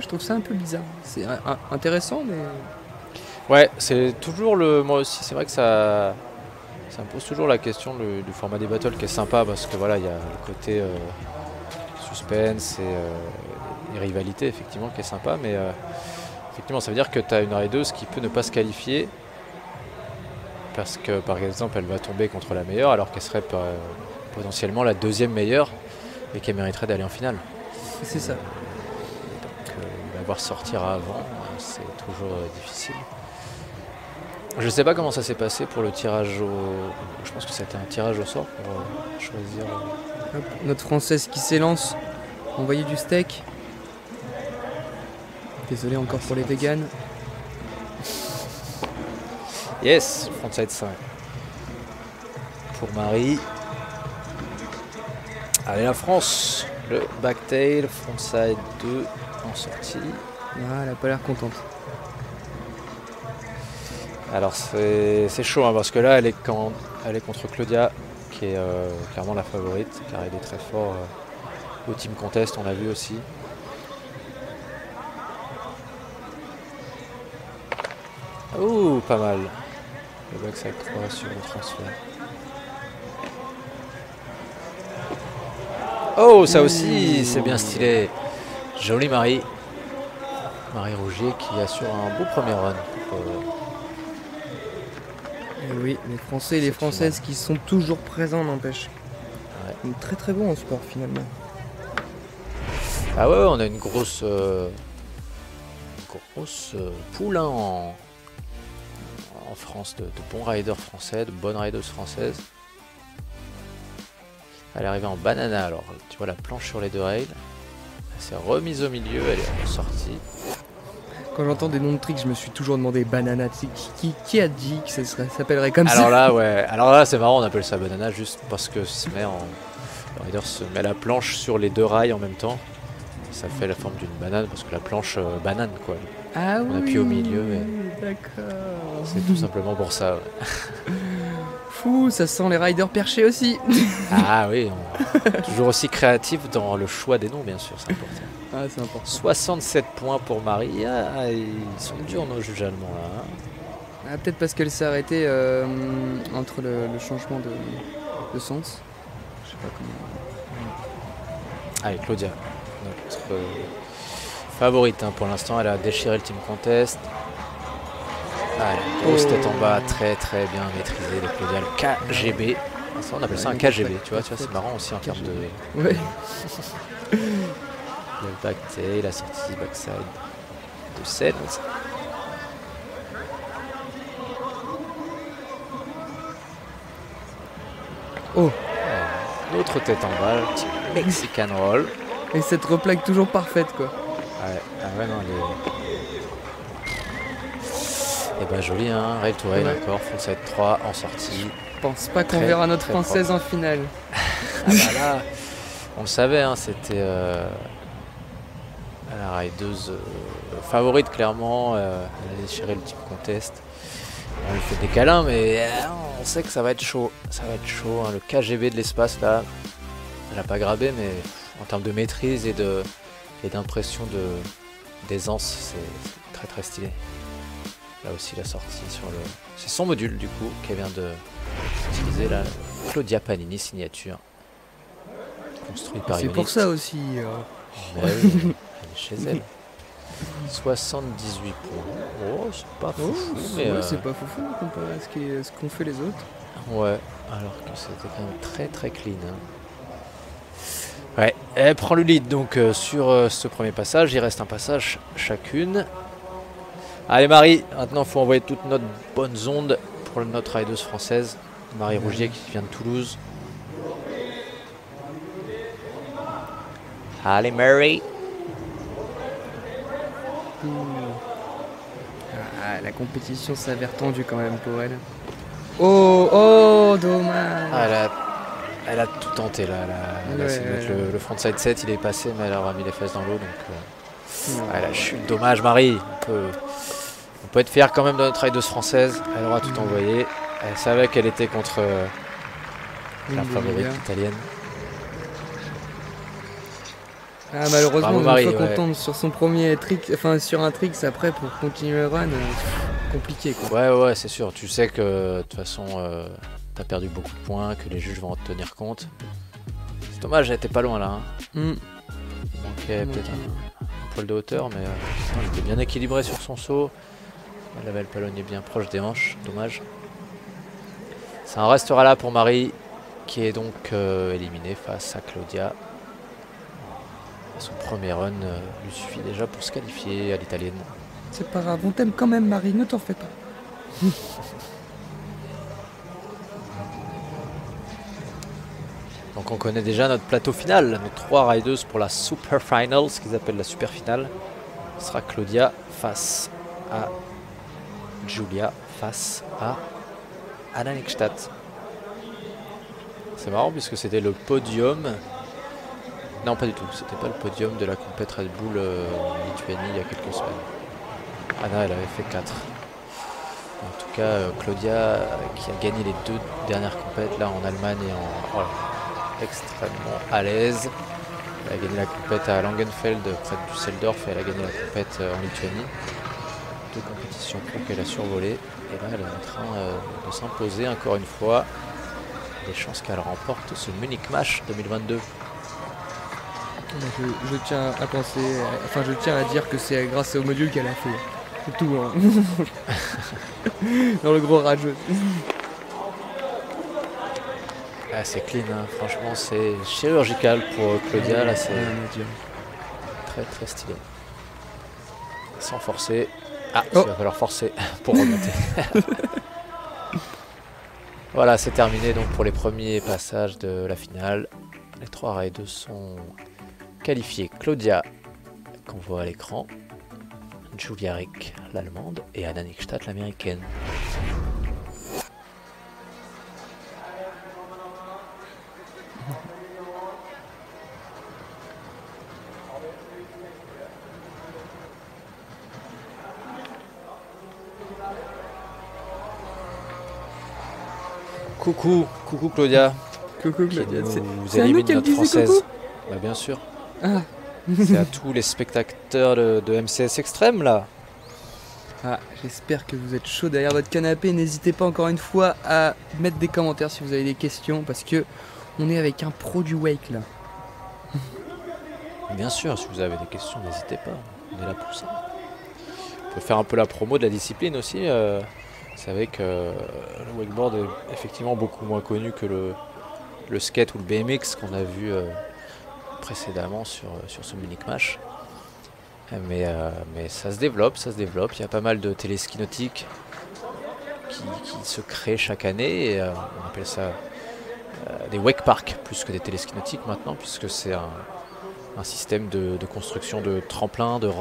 Je trouve ça un peu bizarre. C'est intéressant, mais... Ouais, c'est toujours le... Moi aussi, c'est vrai que ça... Ça me pose toujours la question du format des battles qui est sympa parce que voilà, il y a le côté suspense et rivalité effectivement qui est sympa, mais effectivement ça veut dire que tu as une raideuse qui peut ne pas se qualifier parce que par exemple elle va tomber contre la meilleure alors qu'elle serait potentiellement la deuxième meilleure et qu'elle mériterait d'aller en finale. C'est ça. Donc la voir sortir avant, c'est toujours difficile. Je sais pas comment ça s'est passé pour le tirage au... Je pense que c'était un tirage au sort pour choisir... Notre Française qui s'élance, envoyer du steak. Désolé encore pour les vegans. Yes, frontside 5. Pour Marie. Allez la France, le backtail, frontside 2 en sortie. Ah, elle a pas l'air contente. Alors c'est chaud hein, parce que là elle est contre Claudia qui est clairement la favorite car elle est très fort au team contest, on l'a vu aussi. Oh pas mal. Le backside 3 sur le transfert. Oh ça aussi c'est bien stylé. Jolie Marie. Marie Rougier qui assure un beau premier run. Et oui, les Français et les Françaises qui sont toujours présents, n'empêche. Ouais. Très très bon en sport finalement. Ah ouais, on a une grosse poule hein, en France de bons riders français, de bonnes rideuses françaises. Elle est arrivée en banana, alors tu vois la planche sur les deux rails. Elle s'est remise au milieu, elle est ressortie. Quand j'entends des noms de tricks, je me suis toujours demandé banana. Qui a dit que ça s'appellerait comme ça? Alors là, ouais. Alors là, c'est marrant, on appelle ça banana juste parce que le rider se met la planche sur les deux rails en même temps. Ça fait la forme d'une banane parce que la planche banane, quoi. Ah on oui, appuie au milieu. Et... D'accord. C'est tout simplement pour ça. Ouais. Fou, ça sent les riders perchés aussi. Ah oui, toujours aussi créatif dans le choix des noms, bien sûr, c'est important. Ah, c'est important. 67 points pour Marie. Ah, ils sont durs nos juges allemands là. Ah, peut-être parce qu'elle s'est arrêtée entre le changement de sens. Je sais pas comment. Allez, Claudia, notre favorite hein, pour l'instant. Elle a déchiré le team contest. Ah, la grosse tête en bas, très très bien maîtrisée de Claudia. Le KGB. Ça, on appelle ça un KGB, tu vois c'est marrant aussi en termes de. Ouais. Le backtail, la sortie backside de 7. Oh, l'autre tête en bas, petit Mexican roll. Et cette replaque toujours parfaite quoi. Ouais, ah ouais non elle est... Et bah joli hein, rail to rail encore, frontside 3 en sortie. Je pense pas qu'on verra notre Française en finale. Ah bah là, on le savait hein, c'était... La rideuse favorite, clairement, elle a déchiré le team contest. On lui fait des câlins, mais on sait que ça va être chaud. Ça va être chaud, hein. Le KGB de l'espace, là, elle n'a pas grabé, mais en termes de maîtrise et d'impression d'aisance, c'est très très stylé. Là aussi, la sortie sur le... C'est son module, du coup, qu'elle vient d'utiliser, là, Claudia Pagnini signature. Construit par Ionite. C'est pour ça aussi. Ouais, oui. Chez elle. 78 points. Oh, c'est pas fou. C'est pas foufou comparé à ce qu'ont fait les autres. Ouais, alors que c'était quand même très très clean. Hein. Ouais, elle prend le lead donc sur ce premier passage. Il reste un passage chacune. Allez Marie, maintenant il faut envoyer toute notre bonne onde pour notre rideuse française. Marie Rougier qui vient de Toulouse. Allez Marie. Ah, la compétition s'avère tendue quand même pour elle. Oh, oh, dommage. Ah, elle a tout tenté là. Elle a essayé de mettre le frontside 7, il est passé, mais elle aura mis les fesses dans l'eau. Donc, la chute, dommage, Marie. On peut être fier quand même de notre rideuse française. Elle aura tout envoyé. Elle savait qu'elle était contre la favorite italienne. Ah, malheureusement, une fois qu'on tombe sur son premier trick, enfin sur un trick, après pour continuer le run, compliqué quoi. Ouais, ouais, c'est sûr. Tu sais que de toute façon, t'as perdu beaucoup de points, que les juges vont en tenir compte. C'est dommage, elle était pas loin là. Hein. Mm. Okay, peut-être un poil de hauteur, mais elle était bien équilibrée sur son saut. Elle avait le palonnier bien proche des hanches, dommage. Ça en restera là pour Marie, qui est donc éliminée face à Claudia. Son premier run lui suffit déjà pour se qualifier à l'italienne. C'est pas grave, on t'aime quand même Marie, ne t'en fais pas. Donc on connaît déjà notre plateau final, nos trois riders pour la Super Final, ce qu'ils appellent la Super Finale. Ce sera Claudia face à Julia, face à Anna Lechstadt. C'est marrant puisque c'était le podium... Non, pas du tout, c'était pas le podium de la compète Red Bull en Lituanie il y a quelques semaines. Anna, elle avait fait 4. En tout cas, Claudia qui a gagné les deux dernières compètes là en Allemagne et en... Oh là, extrêmement à l'aise. Elle a gagné la compète à Langenfeld près de Düsseldorf et elle a gagné la compète en Lituanie. Deux compétitions pro qu'elle a survolées. Et là, elle est en train de s'imposer encore une fois. Des chances qu'elle remporte ce Munich Mash 2022. Je tiens à penser, enfin je tiens à dire que c'est grâce au module qu'elle a fait. C'est tout hein. Dans le gros rageux. Ah, c'est clean hein. Franchement c'est chirurgical pour Claudia là, c'est très très stylé. Sans forcer. Ah oh. Il va falloir forcer pour remonter. Voilà, c'est terminé donc pour les premiers passages de la finale. Les trois riders sont qualifiés. Claudia, qu'on voit à l'écran, Julia Rick, l'allemande, et Anna Lechstadt, l'américaine. Coucou, coucou Claudia. Coucou Claudia, vous éliminez notre française. Bah, bien sûr. Ah. C'est à tous les spectateurs de MCS Extreme là. Ah, j'espère que vous êtes chaud derrière votre canapé. N'hésitez pas encore une fois à mettre des commentaires si vous avez des questions parce que on est avec un pro du wake là. Bien sûr, si vous avez des questions, n'hésitez pas. On est là pour ça. On peut faire un peu la promo de la discipline aussi. Vous savez que le wakeboard est effectivement beaucoup moins connu que le skate ou le BMX qu'on a vu précédemment sur ce Munich Mash. Mais ça se développe, ça se développe. Il y a pas mal de téléskis nautiques qui se créent chaque année. Et, on appelle ça des wake parks plus que des téléskis nautiques maintenant puisque c'est un système de construction de tremplins, de